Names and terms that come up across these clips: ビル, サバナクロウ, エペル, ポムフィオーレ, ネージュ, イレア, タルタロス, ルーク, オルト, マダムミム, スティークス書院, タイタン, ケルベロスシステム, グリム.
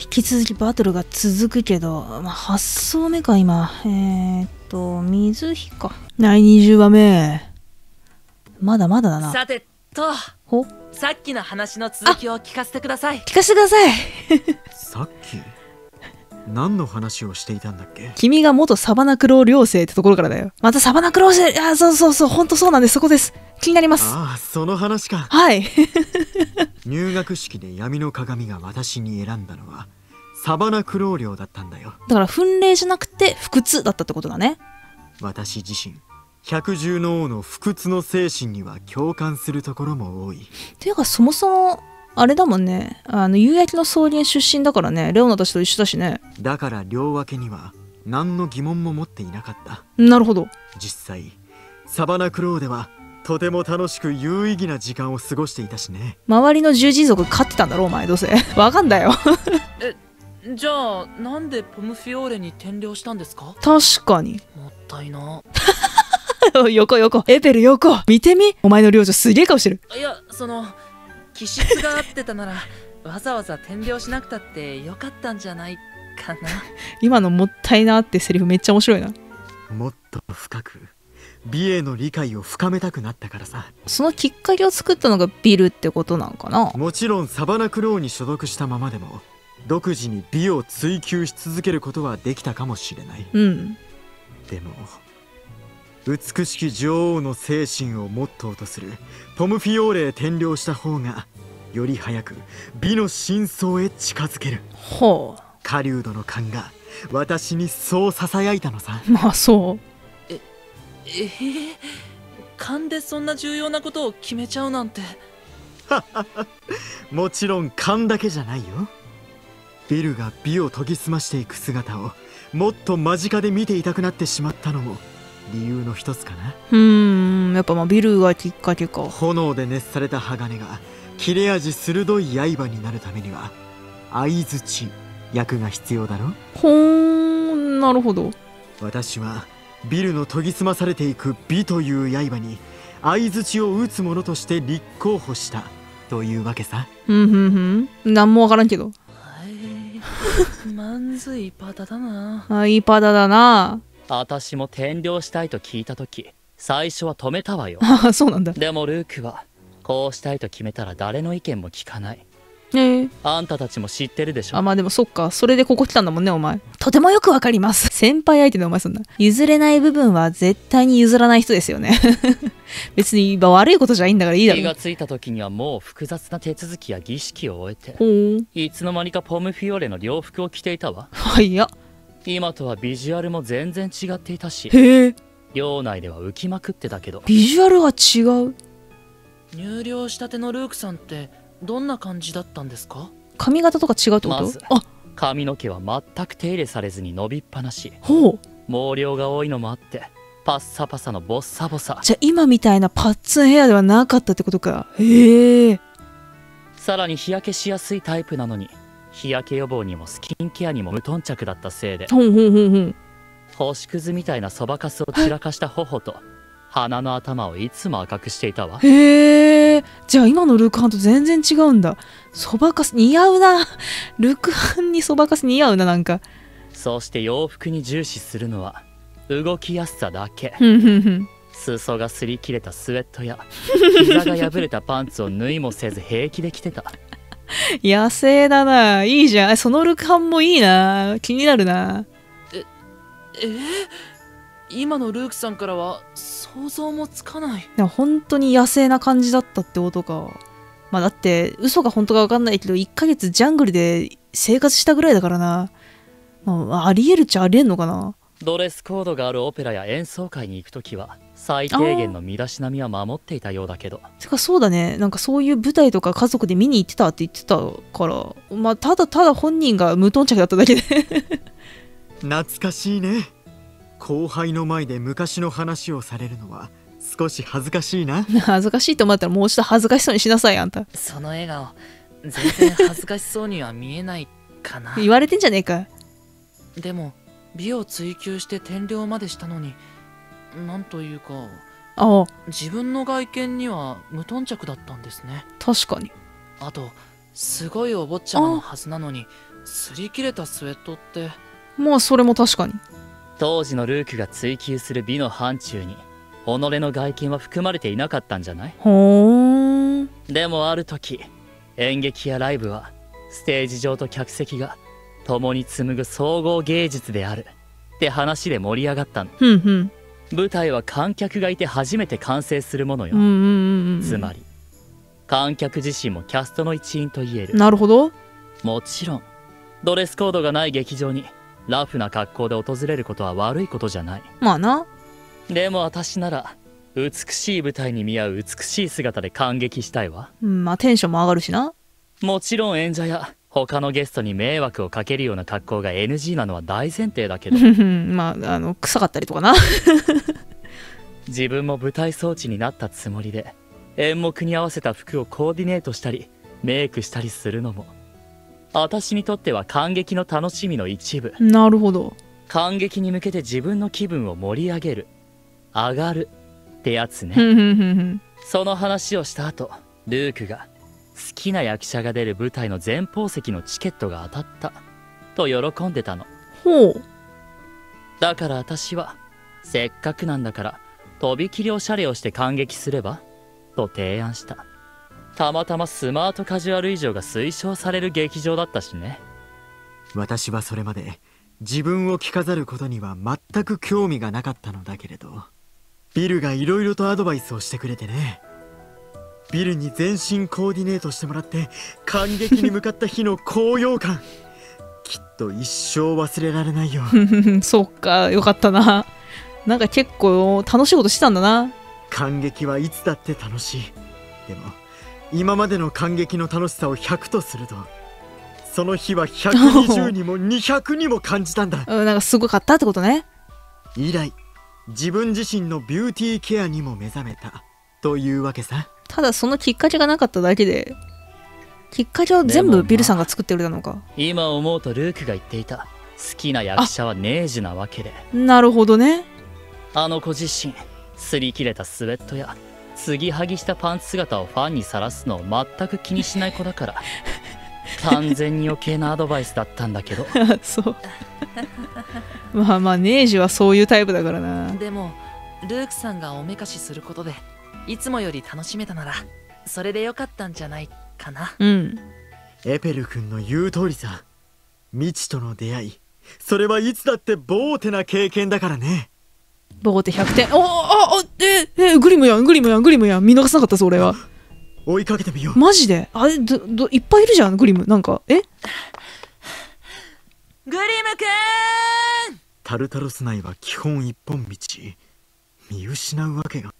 引き続きバトルが続くけど、まあ、8層目か、今。水火か。第20話目。まだまだだな。さてと、ほさっきの話の続きを聞かせてください。聞かせてください。さっき何の話をしていたんだっけ？君が元サバナクロウ寮生ってところからだよ。またサバナクロウ生、あ、そうそうそう、ほんとそうなんです、そこです。気になります。ああ、その話か。はい。入学式で闇の鏡が私に選んだのはサバナクロウ寮だったんだよ。だから憤励じゃなくて不屈だったってことだね。私自身百獣の王の不屈の精神には共感するところも多い。ていうかそもそもあれだもんね、夕焼けの草原出身だからね、レオナたちと一緒だしね。だから両分けには何の疑問も持っていなかった。なるほど。実際サバナクロウではとても楽しく有意義な時間を過ごしていたしね。周りの獣人族飼ってたんだろうお前、どうせ。わかんだよ。え、じゃあなんでポムフィオーレに転寮したんですか？確かにもったいな。よこよこ、エペルよこ、見てみ、お前の領女すげえ顔してる。いや、その気質が合ってたならわざわざ転寮しなくたってよかったんじゃないかな。今のもったいなってセリフめっちゃ面白いな。もっと深く美への理解を深めたくなったからさ。そのきっかけを作ったのがビルってことなんかな。もちろんサバナクロウに所属したままでも独自に美を追求し続けることはできたかもしれない。うん。でも美しき女王の精神をモットーとするポムフィオーレへ転寮した方がより早く美の真相へ近づける。ほう。狩人の勘が私にそうささやいたのさ。まあそう。勘でそんな重要なことを決めちゃうなんて。もちろん勘だけじゃないよ。ビルが美を研ぎ澄ましていく姿をもっと間近で見ていたくなってしまったのも理由の一つかな。やっぱまあビルがきっかけか。炎で熱された鋼が切れ味鋭い刃になるためには相槌役が必要だろ。ほん、なるほど。私はビルの研ぎ澄まされていく美という刃に相槌を打つものとして立候補したというわけさ。なんもわからんけど。まんずいパタだな。あ、いいパタだな。私も転寮したいと聞いた時最初は止めたわよ。ああ、そうなんだ。でもルークはこうしたいと決めたら誰の意見も聞かない。あんたたちも知ってるでしょ。あ、まあでもそっか、それでここ来たんだもんねお前。とてもよくわかります。先輩相手のお前そんな譲れない部分は絶対に譲らない人ですよね。別に悪いことじゃいいんだからいいだろ。気がついた時にはもう複雑な手続きや儀式を終えていつの間にかポムフィオレの洋服を着ていたわ。はいや、今とはビジュアルも全然違っていたし、寮内では浮きまくってたけど。ビジュアルは違う。入寮したてのルークさんってどんな感じだったんですか？髪型とか違うってこと？まず、髪の毛は全く手入れされずに伸びっぱなし。ほう。毛量が多いのもあってパッサパサのボッサボサ。じゃあ今みたいなパッツンヘアではなかったってことか。へえ。さらに日焼けしやすいタイプなのに日焼け予防にもスキンケアにも無頓着だったせいで、星屑みたいなそばかすを散らかした頬と鼻の頭をいつも赤くしていたわ。へえ。じゃあ今のルクハンと全然違うんだ。そばかす似合うな。ルクハンにそばかす似合うな、なんか。そして洋服に重視するのは動きやすさだけ。裾が擦り切れたスウェットや膝が破れたパンツを縫いもせず平気で着てた。野生だな。いいじゃん、そのルクハンもいいな。気になるな。今のルークさんからは想像もつかない。いや本当に野生な感じだったってことか。まあだって嘘が本当か分かんないけど1ヶ月ジャングルで生活したぐらいだからな。まあ、ありえるっちゃありえんのかな。ドレスコードがあるオペラや演奏会に行くときは最低限の身だしなみは守っていたようだけど。てかそうだね、なんかそういう舞台とか家族で見に行ってたって言ってたから、まあただただ本人が無頓着だっただけで。懐かしいね。後輩の前で昔の話をされるのは少し恥ずかしいな。恥ずかしいと思ったらもう一度恥ずかしそうにしなさいあんた。その笑顔全然恥ずかしそうには見えないかな。言われてんじゃねえか。でも美を追求して転寮までしたのに、なんというか自分の外見には無頓着だったんですね。確かに。あとすごいお坊ちゃまのはずなのに、擦り切れたスウェットって。まあそれも確かに。当時のルークが追求する美の範疇に己の外見は含まれていなかったんじゃない？ほう。でもある時、演劇やライブはステージ上と客席が共に紡ぐ総合芸術であるって話で盛り上がったの。ふんふん。舞台は観客がいて初めて完成するものよ。つまり観客自身もキャストの一員と言える。なるほど。もちろんドレスコードがない劇場にラフな格好で訪れることは悪いことじゃない。まあな。でも私なら美しい舞台に見合う美しい姿で感激したいわ。まあテンションも上がるしな。もちろん演者や他のゲストに迷惑をかけるような格好が NG なのは大前提だけどまあ臭かったりとかな自分も舞台装置になったつもりで演目に合わせた服をコーディネートしたりメイクしたりするのも私にとっては観劇の楽しみの一部。なるほど。観劇に向けて自分の気分を盛り上げる、上がるってやつねその話をした後、ルークが好きな役者が出る舞台の前方席のチケットが当たったと喜んでたの。ほう。だから私はせっかくなんだからとびきりおしゃれをして観劇すればと提案した。たまたまスマートカジュアル以上が推奨される劇場だったしね。私はそれまで自分を着飾ることには全く興味がなかったのだけれど、ビルがいろいろとアドバイスをしてくれてね。ビルに全身コーディネートしてもらって感激に向かった日の高揚感きっと一生忘れられないよそっか、よかったな。なんか結構楽しいことしたんだな。感激はいつだって楽しい。でも今までの感激の楽しさを100とすると、その日は120にも200にも感じたんだなんかすごかったってことね。以来自分自身のビューティーケアにも目覚めたというわけさ。ただそのきっかけがなかっただけで、きっかけは全部ビルさんが作ってるだろうか。まあ、今思うとルークが言っていた好きな役者はネージュなわけで。なるほどね。あの子自身擦り切れたスウェットや継ぎはぎしたパンツ姿をファンにさらすのを全く気にしない子だから完全に余計なアドバイスだったんだけどそうまあまあネージュはそういうタイプだからな。でもルークさんがおめかしすることでいつもより楽しめたならそれでよかったんじゃないかな。うん。エペル君の言う通りさ。未知との出会い、それはいつだってボーテな経験だからね。ボーテ100点。おーおー、グリムやん、グリムやん。見逃さなかったぞ俺は。追いかけてみよう。マジであれいっぱいいるじゃんグリム。なんかグリムくーん。タルタロス内は基本一本道。見失うわけが。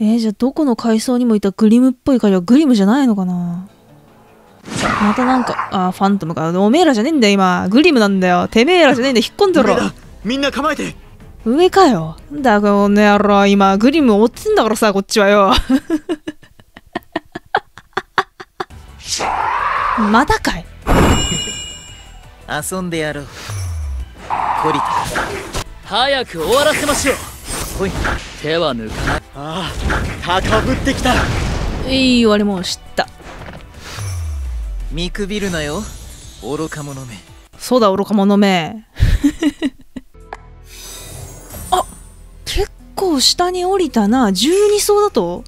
じゃあどこの階層にもいたグリムっぽい彼はグリムじゃないのかな。またなんかファントムか。おめえらじゃねえんだよ今。グリムなんだよ。てめえらじゃねえんだよ。引っ込んでろ。みんな構えて。上かよ。だからこの野郎、今グリム追ってんだからさ、こっちはよまだかい遊んでやろう。懲りた。早く終わらせましょう。おい、手は抜かない。ああ、高ぶってきた。いい言われも知った。見くびるなよ、愚か者め。そうだ、愚か者め結構下に降りたな。12層だと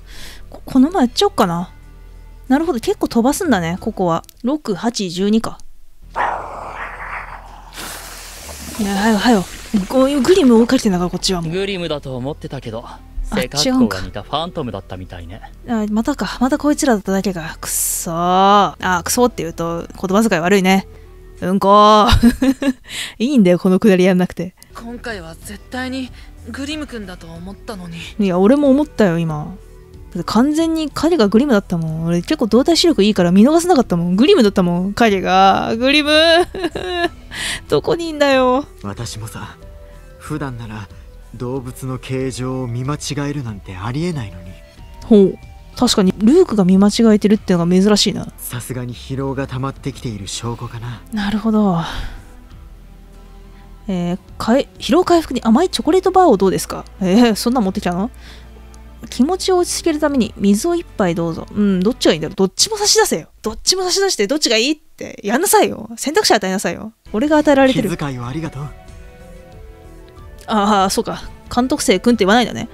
このままやっちゃおっかな。なるほど、結構飛ばすんだねここは。6、8、12か。いや、はよグリムを追いかけてんだからこっちはもう。グリムだと思ってたけど性格が似たファントムだったみたいね。あ、またか、またこいつらだっただけか。くそー。くそーって言うと言葉遣い悪いね。うんこーいいんだよこのくだりやんなくて。今回は絶対にグリム君だと思ったのに。いや俺も思ったよ今。だって完全に彼がグリムだったもん。俺結構動体視力いいから見逃せなかったもん。グリムだったもん彼が。グリムどこにいんだよ。私もさ、普段なら動物の形状を見間違えるなんてありえないのに。ほう、確かにルークが見間違えてるってのが珍しいな。さすがに疲労が溜まってきている証拠かな。なるほど。疲労回復に甘いチョコレートバーをどうですか。そんなん持ってきたの。気持ちを落ち着けるために水を一杯どうぞ。うん、どっちがいいんだろう。どっちも差し出せよ。どっちも差し出して、どっちがいいってやんなさいよ。選択肢与えなさいよ。俺が与えられてる。気遣いをありがとう。ああ、そうか。監督生くんって言わないんだね。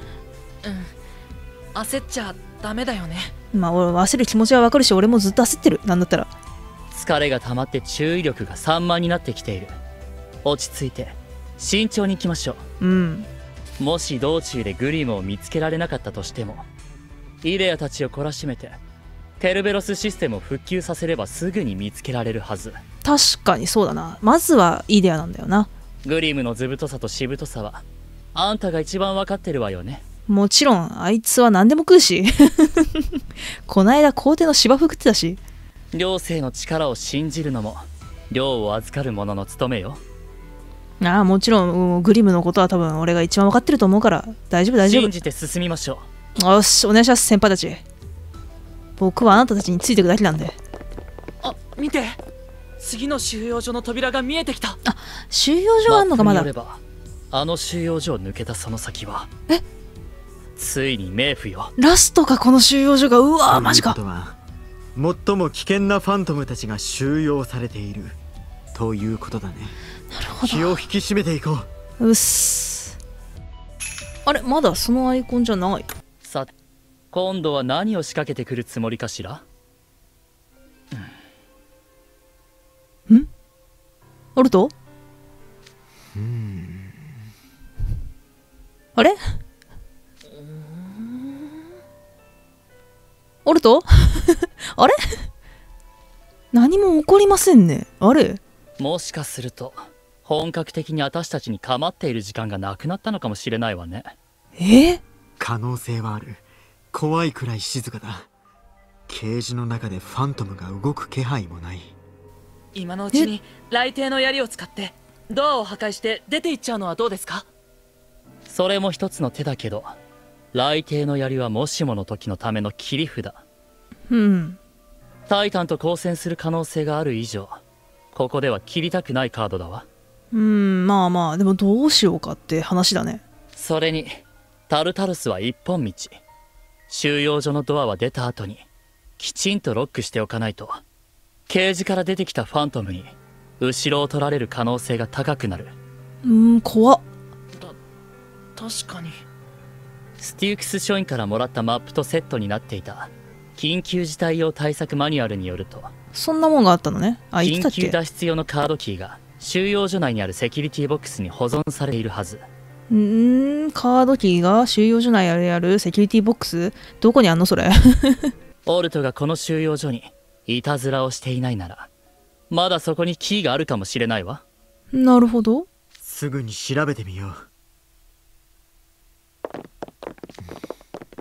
うん。焦っちゃダメだよね。まあ、俺焦る気持ちはわかるし、俺もずっと焦ってる。なんだったら。疲れが溜まって注意力が散漫になってきている。落ち着いて、慎重に行きましょう。うん。もし道中でグリムを見つけられなかったとしても、イレアたちを懲らしめてケルベロスシステムを復旧させればすぐに見つけられるはず。確かにそうだな。まずはイレアなんだよな。グリムの図太さとしぶとさはあんたが一番分かってるわよね。もちろんあいつは何でも食うしこないだ皇帝の芝生食ってたし。両性の力を信じるのも両を預かる者の務めよ。ああ、もちろんグリムのことは多分俺が一番分かってると思うから大丈夫大丈夫。信じて進みましょう。よし、お願いします先輩たち。僕はあなたたちについていくだけなんで。あ、見て、次の収容所の扉が見えてきた。あ、収容所あんのかまだ。マップによればあの収容所を抜けたその先はついに冥府よ。ラストかこの収容所が。うわーマジか。ということは最も危険なファントムたちが収容されているということだね。なるほど。気を引き締めていこう。うっす。あれ、まだそのアイコンじゃない。さて、今度は何を仕掛けてくるつもりかしら。ん？オルト？あれ？オルト？あれ？何も起こりませんね。あれ？もしかすると本格的に私たちに構っている時間がなくなったのかもしれないわね。え？可能性はある。怖いくらい静かだ。ケージの中でファントムが動く気配もない。今のうちに雷帝の槍を使ってドアを破壊して出て行っちゃうのはどうですか？それも一つの手だけど、雷帝の槍はもしもの時のための切り札。うん。タイタンと交戦する可能性がある以上、ここでは切りたくないカードだわ。まあまあ、でもどうしようかって話だね。それにタルタルスは一本道。収容所のドアは出た後にきちんとロックしておかないと、ケージから出てきたファントムに後ろを取られる可能性が高くなる。怖っ。確かにスティークス書院からもらったマップとセットになっていた緊急事態用対策マニュアルによると、そんなもんがあったのね。あ、緊急脱出用のカードキーが収容所内にあるセキュリティボックスに保存されているはず。カードキーが収容所内にあるセキュリティボックス、どこにあんのそれオルトがこの収容所にいたずらをしていないなら、まだそこにキーがあるかもしれないわ。なるほど。すぐに調べてみよう。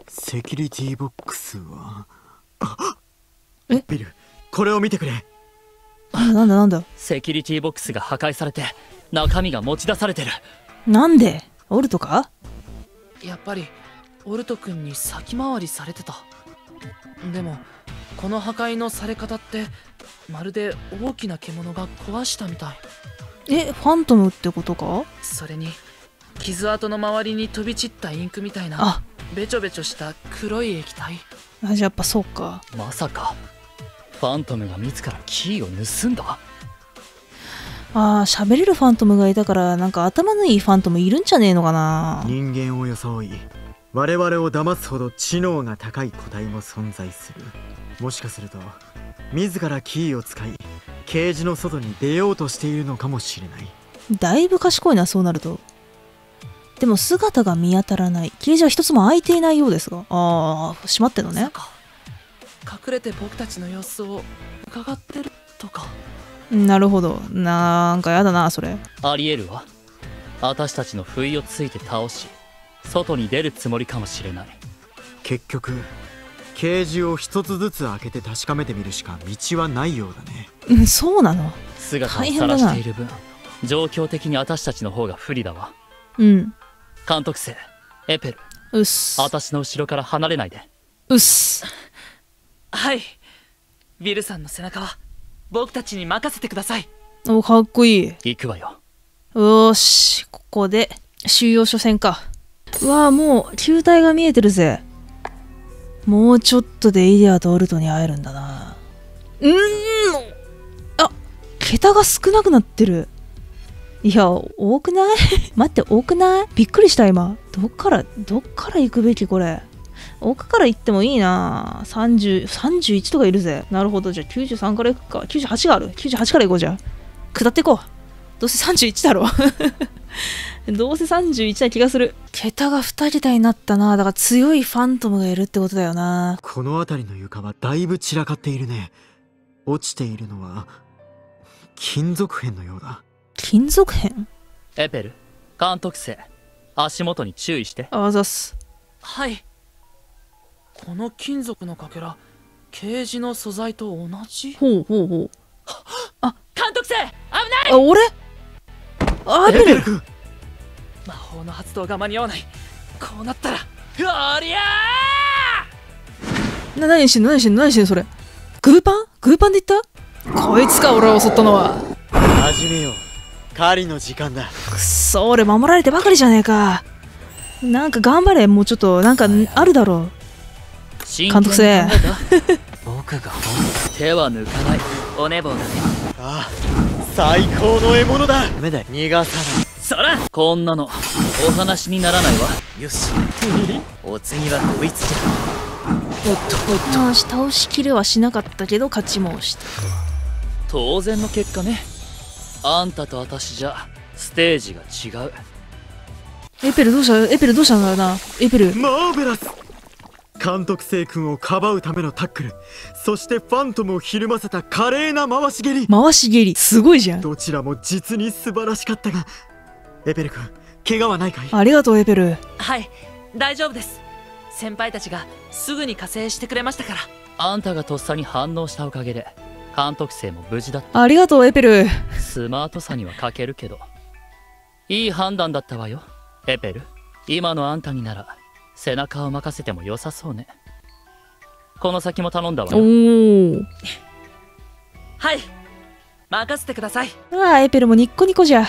セキュリティボックスはビル、これを見てくれ。なんだなんだ。セキュリティボックスが破壊されて中身が持ち出されてる。なんでオルトか。やっぱりオルト君に先回りされてた。でもこの破壊のされ方ってまるで大きな獣が壊したみたい。ファントムってことか。それに傷跡の周りに飛び散ったインクみたいなべちょべちょした黒い液体。やっぱそうか。まさかファントムが自らキーを盗んだ。喋れるファントムがいたから、なんか頭のいいファントムいるんじゃねえのかな。人間を装い我々を騙すほど知能が高い個体も存在する。もしかすると自らキーを使いケージの外に出ようとしているのかもしれない。だいぶ賢いな、そうなると。でも姿が見当たらない。ケージは一つも開いていないようですが、閉まってんのね。隠れて僕たちの様子を伺ってるとか。なるほど。なんかやだなそれ。ありえるわ。私たちの不意をついて倒し外に出るつもりかもしれない。結局ケージを一つずつ開けて確かめてみるしか道はないようだね。そうなの。姿をさらしている分状況的に私たちの方が不利だわ。監督生エペル、うっす。私の後ろから離れないで。うっす。はい、ビルさんの背中は僕たちに任せてください。お、かっこいい。行くわよ。よし、ここで収容所戦か。うわあ、もう球体が見えてるぜ。もうちょっとでイデアとオルトに会えるんだな。あ、桁が少なくなってる。いや、多くない？待って、多くない？びっくりした、今。どっから行くべきこれ。奥から行ってもいいな。30、31とかいるぜ。なるほど、じゃあ93から行くか。98がある。98から行こうじゃ。下って行こう。どうせ31だろ。どうせ31な気がする。桁が2桁になったな。だから強いファントムがいるってことだよな。この辺りの床はだいぶ散らかっているね。落ちているのは金属片のようだ。金属片？エペル、監督生、足元に注意して。あざす。はい。この金属のかけら、ケージの素材と同じ。ほうほうほう。あ、監督生、危ない。あ、俺？あ、エペル君。魔法の発動が間に合わない。こうなったら、おりゃー！何してんそれ。グーパンで言った？こいつか、俺を襲ったのは。始めよう。狩りの時間だ。くそ、俺守られてばかりじゃねえか。なんか頑張れ、もうちょっと、なんかあるだろう。監督せ。僕が手は抜かない。お寝坊だね。ああ、最高の獲物だ。逃がさない。そら、こんなのお話にならないわ。よし、お次はこいつじゃ。おっと、下をしきれはしなかったけど勝ちもした。当然の結果ね。あんたと私じゃステージが違う。エペルどうしたんだよな。エペル、マーベラス。監督生君をかばうためのタックル、そしてファントムをひるませた華麗な回し蹴り、すごいじゃん。どちらも実に素晴らしかったが、エペル君、怪我はないかい？ありがとう、エペル。はい、大丈夫です。先輩たちがすぐに加勢してくれましたから。あんたがとっさに反応したおかげで、監督生も無事だった。ありがとう、エペル。スマートさには欠けるけど、いい判断だったわよ、エペル。今のあんたになら、背中を任せても良さそうね。この先も頼んだわよ。はい、任せてください。ああ、エペルもニッコニコじゃ。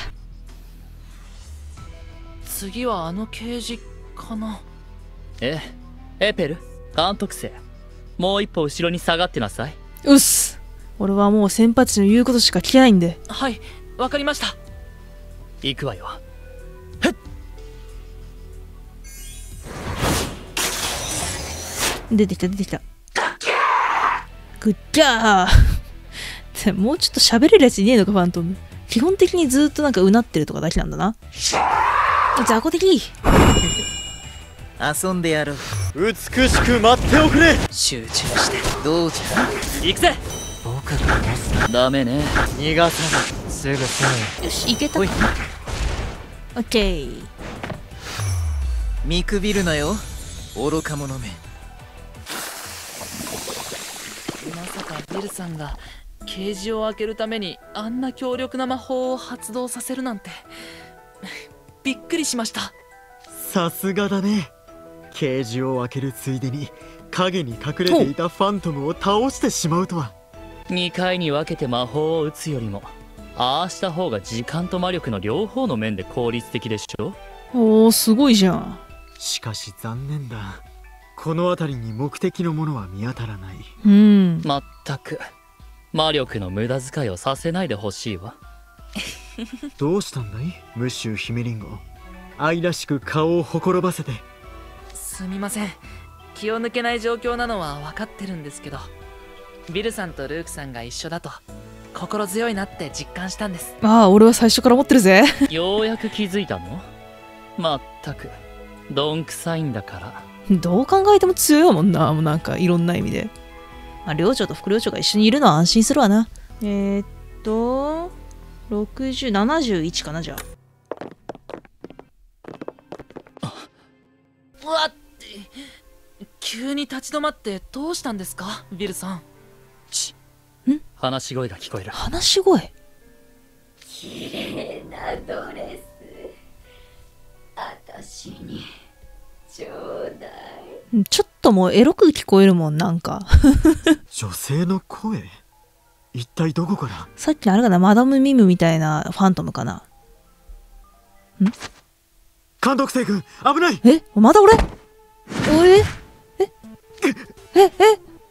次はあのケージかな。エペル、監督生、もう一歩後ろに下がってなさい。うっす、俺はもう先輩たちの言うことしか聞けないんで。はい、わかりました。行くわよ。へっ、出てきた。グッキャー。もうちょっと喋れるやついねえのか、ファントム。基本的にずっとなんかうなってるとかだけなんだな。雑魚的。遊んでやる。美しく待っておくれ。集中して。どうじゃ。行くぜ。僕が逃す。ダメね。逃がさない。すぐさ。よし、行けた。オッケー。見くびるなよ、愚か者め。まさかビルさんがケージを開けるためにあんな強力な魔法を発動させるなんて。びっくりしました。さすがだね。ケージを開けるついでに影に隠れていたファントムを倒してしまうとは。2回に分けて魔法を打つよりもああした方が時間と魔力の両方の面で効率的でしょ。おお、すごいじゃん。しかし残念だ、この辺りに目的のものは見当たらない。まったく魔力の無駄遣いをさせないでほしいわ。どうしたんだい、ムッシュ姫リンゴ。愛らしく顔をほころばせて。すみません、気を抜けない状況なのは分かってるんですけど、ビルさんとルークさんが一緒だと心強いなって実感したんです。ああ、俺は最初から持ってるぜ。ようやく気づいたの。まったくどんくさいんだから。どう考えても強いもんな。もうなんかいろんな意味で、まあ、寮長と副寮長が一緒にいるのは安心するわな。60、71かな、じゃあ。うわっ、急に立ち止まってどうしたんですか、ビルさん。話し声が聞こえる。話し声。綺麗なドレス、私にちょうだい。ちょっともうエロく聞こえるもん、なんか。女性の声、一体どこから。さっきあれかな、マダムミムみたいなファントムかな。ん、監督生君、危ない。え、まだ俺。おええ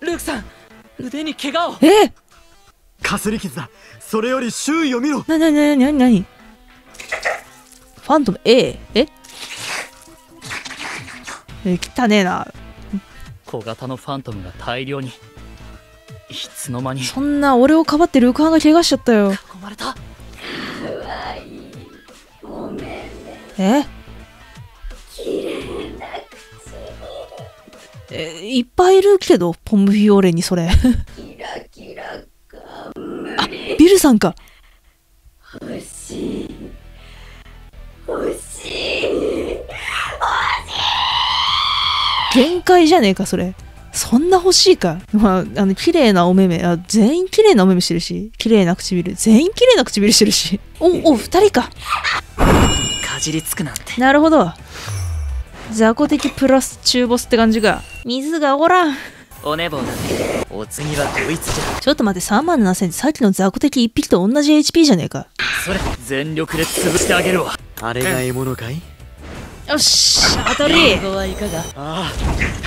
ルークさん、腕に怪我を。かすり傷だ。それより周囲を見ろ。なにファントム A。汚ねえな。小型のファントムが大量に。いつの間に。そんな俺をかばってルークハンが怪我しちゃったよ。囲まれた。いっぱいいるけど、ポンムフィオーレにそれ。あ、ビルさんか。限界じゃねえかそれ。そんな欲しいか。まあ、綺麗なお目目。全員綺麗なお目目してるし、綺麗な唇。全員綺麗な唇してるし。お、二人か。かじりつくなんて。なるほど。雑魚的プラス中ボスって感じか。水がおらん。お寝坊だ。お次はこいつじゃ。ちょっと待って、37000ってさっきの雑魚的一匹と同じ HP じゃねえか。それ、全力で潰してあげるわ。あれが獲物かい？よし、当たり。ここはいかが？あ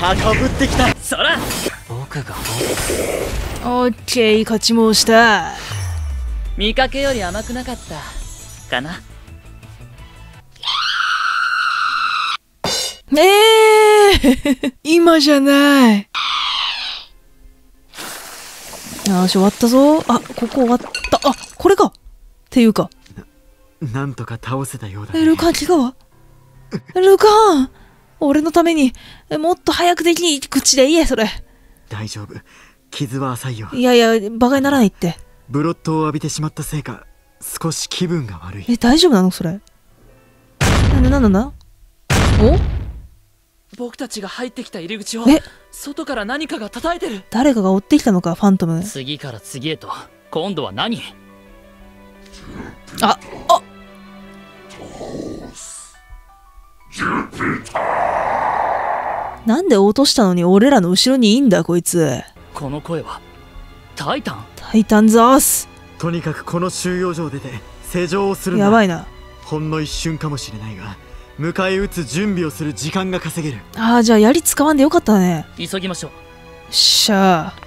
あ、高ぶってきた。そら。僕が。オッケー、勝ち申した。見かけより甘くなかったかな。今じゃない。よし、終わったぞ。あ、ここ終わった。あ、これかっていうか なんとか倒せたようだ、ね、ルカン、怪我は？ルカン、俺のためにもっと早くできる口で言え。それ大丈夫、傷は浅いよ。いやいや、馬鹿にならないって。ブロットを浴びてしまったせいか少し気分が悪い。大丈夫なのそれ？なんだお、僕たちが入ってきた入り口を外から何かが叩いてる。誰かが追ってきたのか、ファントム。次から次へと。今度は何？あっ、なんで落としたのに俺らの後ろにいいんだこいつ。この声はタイタン？タイタンザース。とにかくこの収容所を出て施錠をするんだ。やばいな。ほんの一瞬かもしれないが迎え撃つ準備をする時間が稼げる。じゃあ槍使わんでよかったね。急ぎましょう。よっしゃー。